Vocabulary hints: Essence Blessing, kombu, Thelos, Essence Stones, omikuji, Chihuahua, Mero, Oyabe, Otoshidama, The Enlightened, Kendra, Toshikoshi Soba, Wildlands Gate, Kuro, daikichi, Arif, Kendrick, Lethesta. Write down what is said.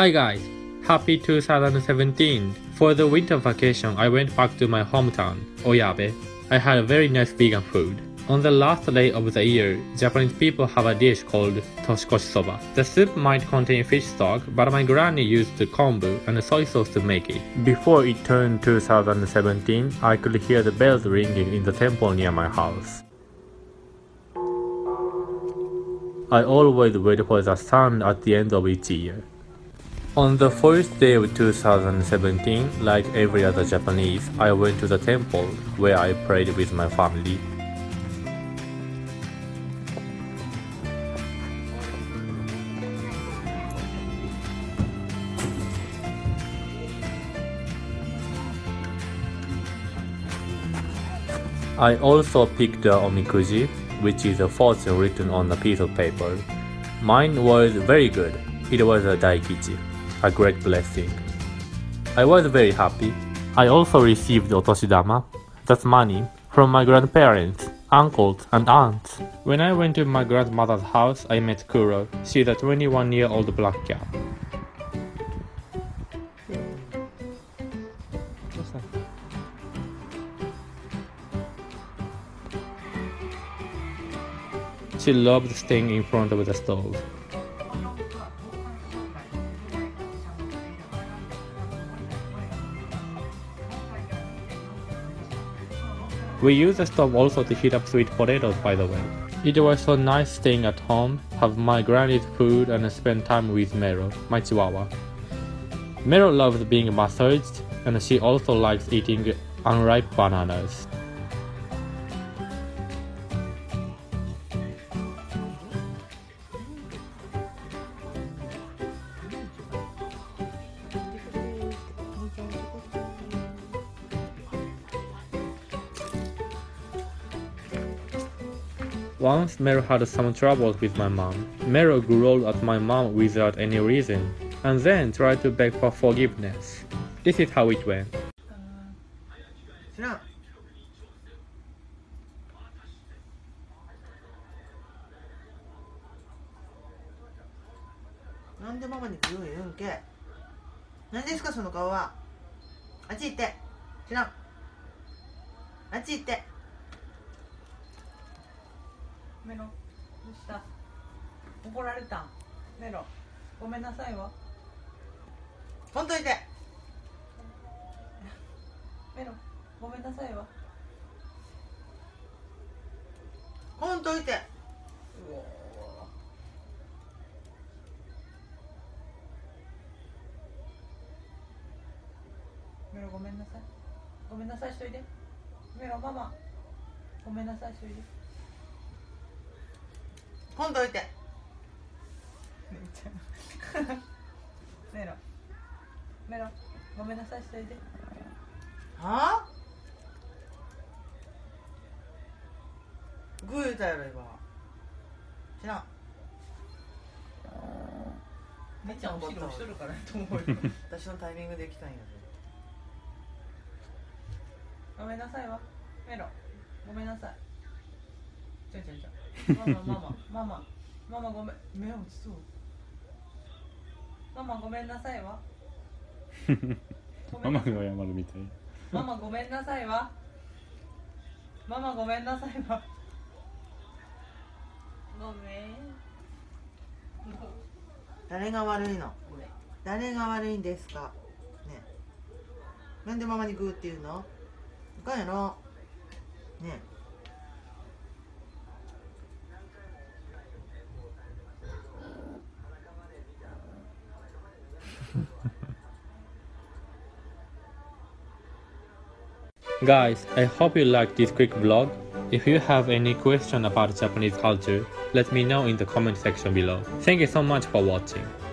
Hi guys, happy 2017! For the winter vacation I went back to my hometown, Oyabe. I had a very nice vegan food. On the last day of the year, Japanese people have a dish called Toshikoshi Soba. The soup might contain fish stock, but my granny used kombu and soy sauce to make it. Before it turned 2017, I could hear the bells ringing in the temple near my house. I always wait for the sun at the end of each year. On the first day of 2017, like every other Japanese, I went to the temple where I prayed with my family. I also picked the omikuji, which is a fortune written on a piece of paper. Mine was very good. It was a daikichi. A great blessing. I was very happy. I also received Otoshidama, that's money, from my grandparents, uncles and aunts. When I went to my grandmother's house, I met Kuro. She's a 21-year-old black girl. She loved staying in front of the stove. We use the stove also to heat up sweet potatoes, by the way. It was so nice staying at home, have my granny's food and spend time with Mero, my chihuahua. Mero loves being massaged and she also likes eating unripe bananas. Once Mero had some troubles with my mom. Mero growled at my mom without any reason, and then tried to beg for forgiveness. This is how it went. Guys, I hope you liked this quick vlog. If you have any question about Japanese culture, let me know in the comment section below. Thank you so much for watching.